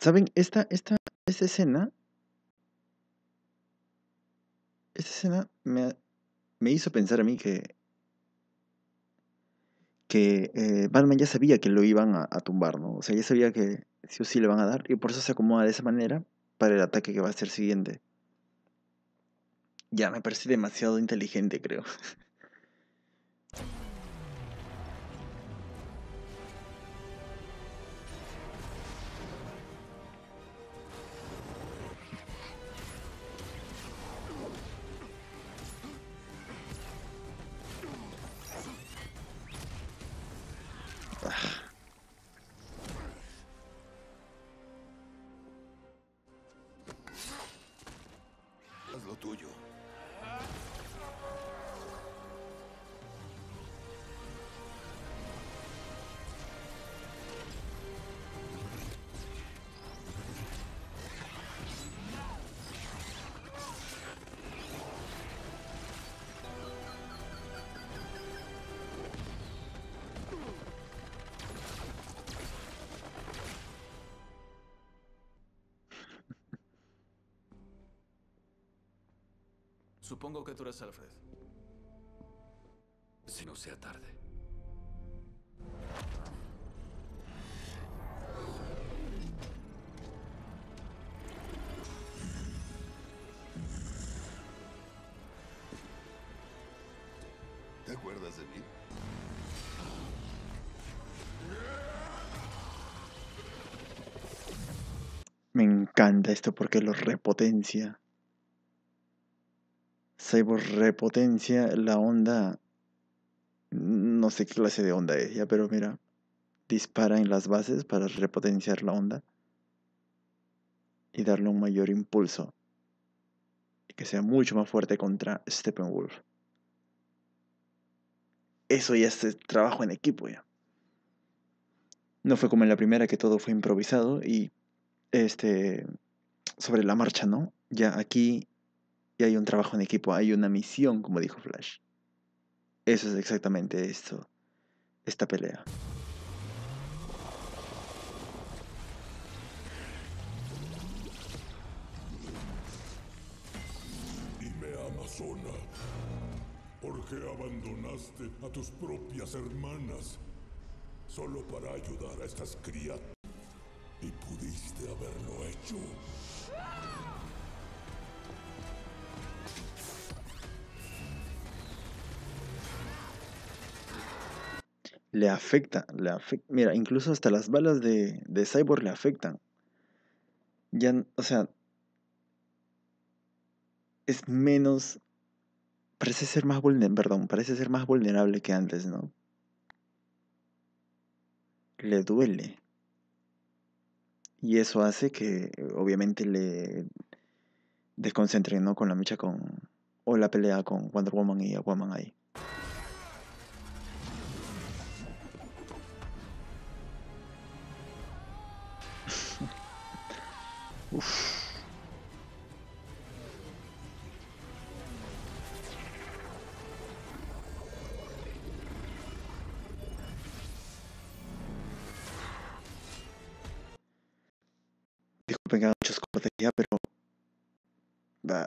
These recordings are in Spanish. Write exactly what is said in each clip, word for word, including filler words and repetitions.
¿Saben? Esta, esta, esta escena... Esta escena me, me hizo pensar a mí que... Que eh, Batman ya sabía que lo iban a, a tumbar, ¿no? O sea, ya sabía que sí o sí le van a dar. Y por eso se acomoda de esa manera para el ataque que va a ser siguiente. Ya me parece demasiado inteligente, creo. Supongo que tú eres Alfred. Si no sea tarde. ¿Te acuerdas de mí? Me encanta esto porque lo repotencia. Cyborg repotencia la onda, no sé qué clase de onda es ya, pero mira, dispara en las bases para repotenciar la onda y darle un mayor impulso y que sea mucho más fuerte contra Steppenwolf. Eso ya es trabajo en equipo ya. No fue como en la primera que todo fue improvisado y este sobre la marcha, ¿no? Ya aquí y hay un trabajo en equipo, hay una misión, como dijo Flash. Eso es exactamente esto, esta pelea. Dime, Amazona, ¿por qué abandonaste a tus propias hermanas? Solo para ayudar a estas criaturas. Y pudiste haberlo hecho. Le afecta, le afecta. Mira, incluso hasta las balas de, de Cyborg le afectan. Ya, o sea, es menos, parece ser más vulnerable, perdón, parece ser más vulnerable que antes, ¿no? Le duele. Y eso hace que, obviamente, le desconcentren, ¿no? Con la mecha con, o la pelea con Wonder Woman y Aquaman ahí. Uf. Disculpen que haga muchos cortes ya, pero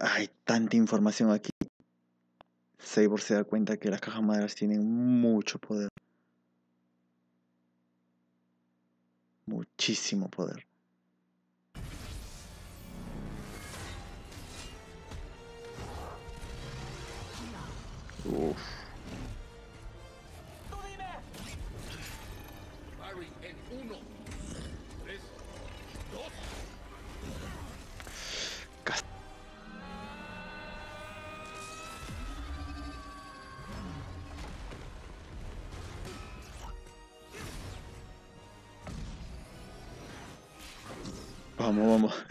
hay tanta información aquí. Cyborg se da cuenta que las cajas madres tienen mucho poder. Muchísimo poder. Uf. Tú dime. Barry en uno, tres, dos. Cast vamos, vamos.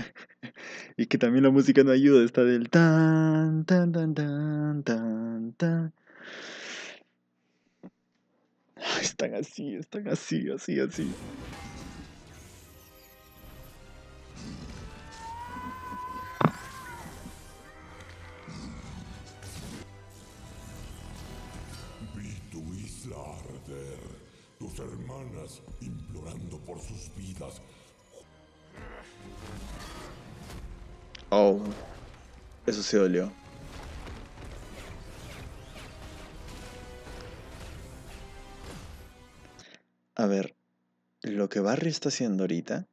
Y que también la música no ayuda, está del tan, tan, tan, tan, tan, tan. Están así, están así, así, así. Vi tu isla a arder, tus hermanas implorando por sus vidas. Oh, eso sí dolió. A ver, lo que Barry está haciendo ahorita...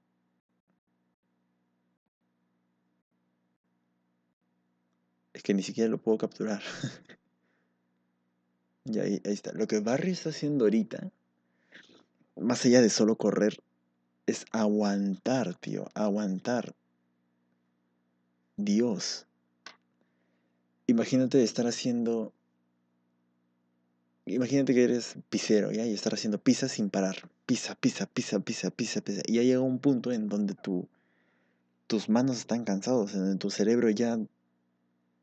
Es que ni siquiera lo puedo capturar. Y ahí, ahí está. Lo que Barry está haciendo ahorita, más allá de solo correr, es aguantar, tío. Aguantar. Dios. Imagínate estar haciendo... Imagínate que eres pizzero, ¿ya? Y estar haciendo pizza sin parar. Pizza, pizza, pizza, pizza, pizza, pizza. Y ya llega un punto en donde tu, tus manos están cansados, en donde tu cerebro ya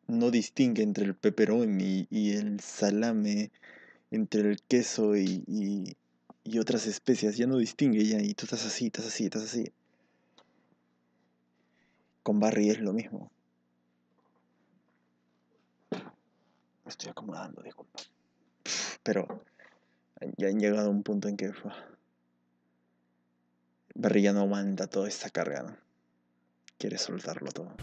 no distingue entre el pepperoni y, y el salame, entre el queso y, y, y otras especias. Ya no distingue ya, y tú estás así, estás así, estás así. Con Barry es lo mismo. Me estoy acomodando, disculpa. Pero ya han llegado a un punto en que uh, Barry ya no aguanta toda esta carga, ¿no? Quiere soltarlo todo.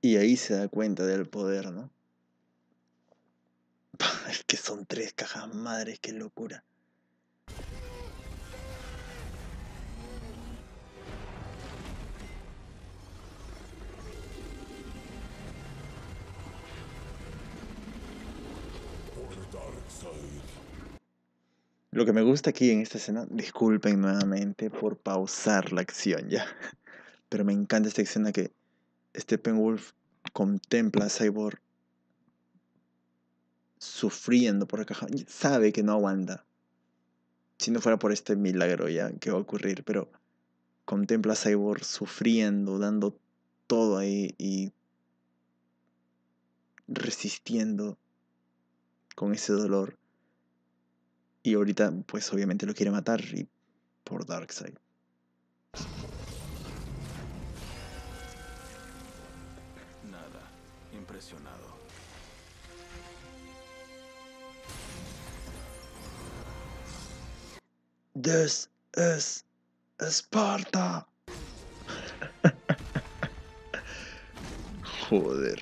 Y ahí se da cuenta del poder, ¿no? Es que son tres cajas madres, qué locura. Lo que me gusta aquí en esta escena, disculpen nuevamente por pausar la acción ya, pero me encanta esta escena que Steppenwolf contempla a Cyborg sufriendo por la caja, sabe que no aguanta. Si no fuera por este milagro ya que va a ocurrir, pero contempla a Cyborg sufriendo, dando todo ahí y resistiendo con ese dolor. Y ahorita pues obviamente lo quiere matar y por Darkseid. Nada, impresionado. This is Esparta. Joder.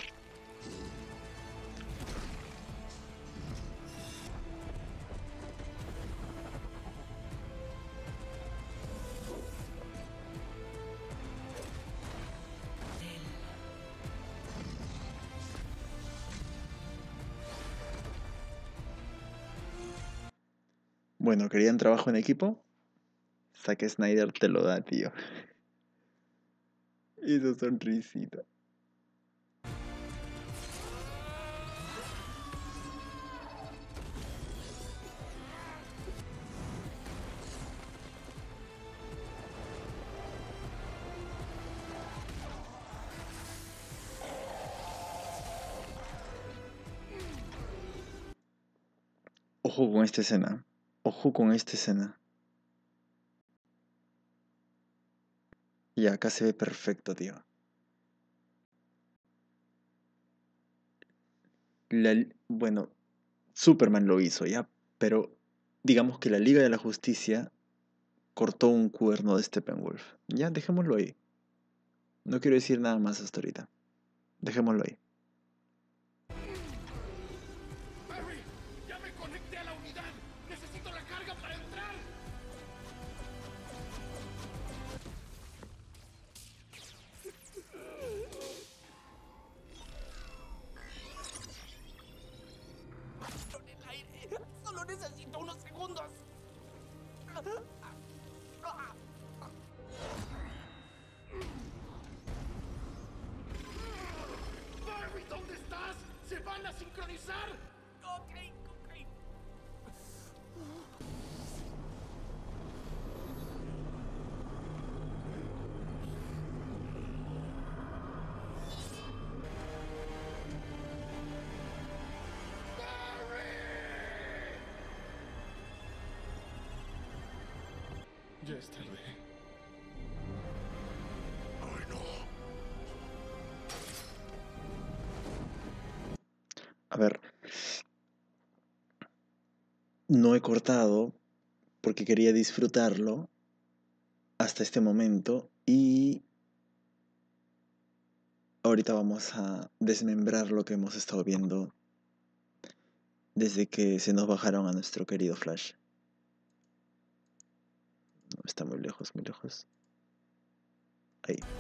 Bueno, ¿querían trabajo en equipo? Zack Snyder te lo da, tío. Y su sonrisita. Ojo con esta escena. Ojo con esta escena. Y acá se ve perfecto, tío. La, bueno, Superman lo hizo, ¿ya? Pero digamos que la Liga de la Justicia cortó un cuerno de Steppenwolf. Ya, dejémoslo ahí. No quiero decir nada más hasta ahorita. Dejémoslo ahí. Ya es tarde. ¡Ay, no! A ver. No he cortado porque quería disfrutarlo hasta este momento y ahorita vamos a desmembrar lo que hemos estado viendo desde que se nos bajaron a nuestro querido Flash. No, está muy lejos, muy lejos. Ahí.